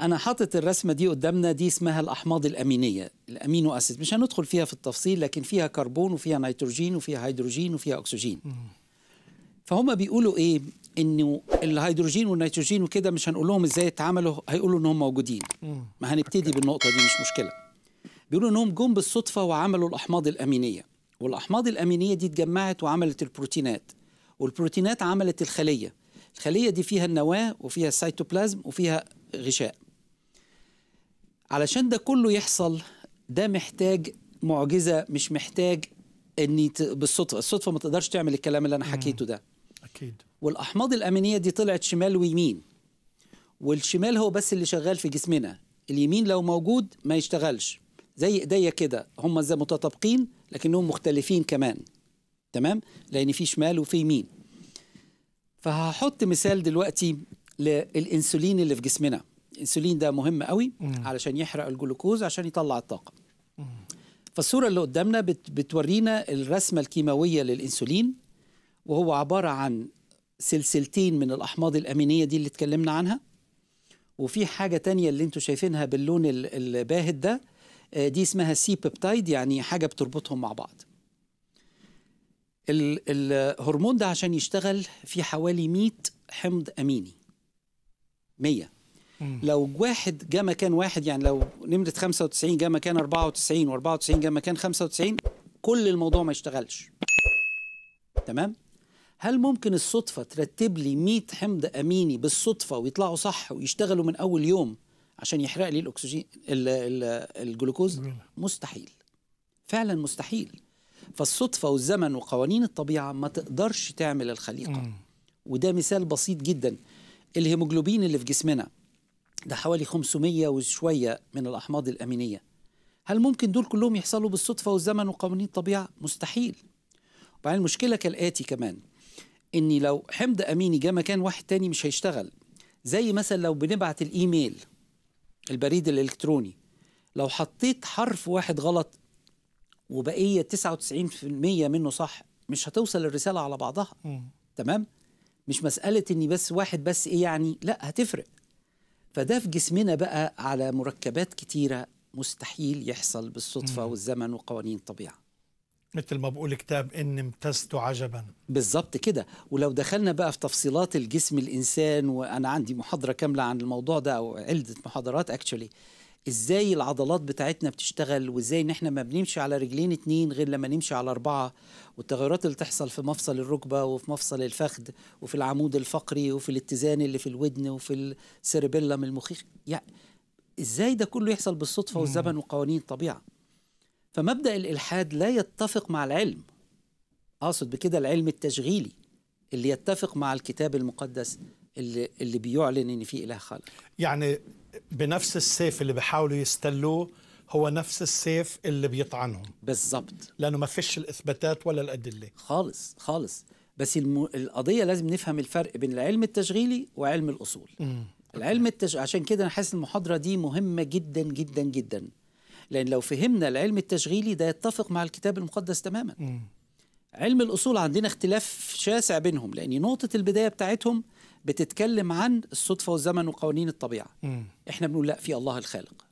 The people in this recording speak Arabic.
أنا حاطط الرسمة دي قدامنا، دي اسمها الأحماض الأمينية، الأمينو أسيدز، مش هندخل فيها في التفصيل، لكن فيها كربون وفيها نيتروجين وفيها هيدروجين وفيها أكسجين. فهم بيقولوا إيه؟ إنه الهيدروجين والنيتروجين وكده مش هنقول لهم إزاي اتعملوا، هيقولوا إنهم موجودين. ما هنبتدي بالنقطة دي، مش مشكلة. بيقولوا إنهم جم بالصدفة وعملوا الأحماض الأمينية، والأحماض الأمينية دي اتجمعت وعملت البروتينات، والبروتينات عملت الخلية، الخلية دي فيها النواة وفيها السيتوبلازم وفيها غشاء. علشان ده كله يحصل ده محتاج معجزة، مش محتاج اني بالصدفة، الصدفة ما تقدرش تعمل الكلام اللي انا حكيته ده. اكيد. والأحماض الأمينية دي طلعت شمال ويمين، والشمال هو بس اللي شغال في جسمنا، اليمين لو موجود ما يشتغلش. زي ايديا كده، هم زي متطابقين لكنهم مختلفين كمان، تمام؟ لأن في شمال وفي يمين. فهحط مثال دلوقتي للإنسولين اللي في جسمنا. الإنسولين ده مهم قوي علشان يحرق الجلوكوز عشان يطلع الطاقة. فالصورة اللي قدامنا بتورينا الرسمة الكيماوية للإنسولين، وهو عبارة عن سلسلتين من الأحماض الأمينية دي اللي اتكلمنا عنها، وفي حاجة تانية اللي انتوا شايفينها باللون الباهت ده، دي اسمها سي بيبتايد، يعني حاجة بتربطهم مع بعض. الهرمون ده عشان يشتغل في حوالي 100 حمض أميني، 100. لو واحد جه مكان واحد، يعني لو نمرة 95 جه مكان 94 و94 جه مكان 95، كل الموضوع ما يشتغلش، تمام؟ هل ممكن الصدفة ترتب لي 100 حمض أميني بالصدفة ويطلعوا صح ويشتغلوا من أول يوم عشان يحرق لي الأكسجين الجلوكوز؟ مستحيل، فعلا مستحيل. فالصدفة والزمن وقوانين الطبيعة ما تقدرش تعمل الخليقة. وده مثال بسيط جدا. الهيموجلوبين اللي في جسمنا ده حوالي 500 وشوية من الأحماض الأمينية، هل ممكن دول كلهم يحصلوا بالصدفة والزمن وقوانين الطبيعة؟ مستحيل. وبعدين المشكلة كالآتي كمان، إني لو حمض أميني جه مكان واحد تاني مش هيشتغل. زي مثلا لو بنبعت الإيميل، البريد الإلكتروني، لو حطيت حرف واحد غلط وبقية 99% منه صح، مش هتوصل الرسالة على بعضها. تمام؟ مش مسألة إني بس واحد بس إيه يعني، لا هتفرق. فده في جسمنا بقى على مركبات كتيرة مستحيل يحصل بالصدفة والزمن وقوانين الطبيعة. مثل ما بقول كتاب إن امتزت عجبا. بالظبط كده. ولو دخلنا بقى في تفصيلات الجسم الإنسان، وأنا عندي محاضرة كاملة عن الموضوع ده، أو عدة محاضرات اكشولي، ازاي العضلات بتاعتنا بتشتغل، وازاي ان احنا ما بنمشي على رجلين 2 غير لما نمشي على 4، والتغيرات اللي تحصل في مفصل الركبه وفي مفصل الفخذ وفي العمود الفقري وفي الاتزان اللي في الودن وفي السيربيلم المخيخ، يعني ازاي ده كله يحصل بالصدفه والزمن وقوانين الطبيعه. فمبدا الالحاد لا يتفق مع العلم، اقصد بكده العلم التشغيلي اللي يتفق مع الكتاب المقدس اللي بيعلن ان في اله خالق. يعني بنفس السيف اللي بيحاولوا يستلوه هو نفس السيف اللي بيطعنهم. بالظبط. لأنه ما فيش الإثباتات ولا الأدلة خالص خالص. بس القضية لازم نفهم الفرق بين العلم التشغيلي وعلم الأصول. العلم عشان كده أنا حاسس المحاضرة دي مهمة جدا جدا جدا، لأن لو فهمنا العلم التشغيلي ده يتفق مع الكتاب المقدس تماما. علم الأصول عندنا اختلاف شاسع بينهم، لأن نقطة البداية بتاعتهم بتتكلم عن الصدفة والزمن وقوانين الطبيعة. احنا بنقول لا، في الله الخالق،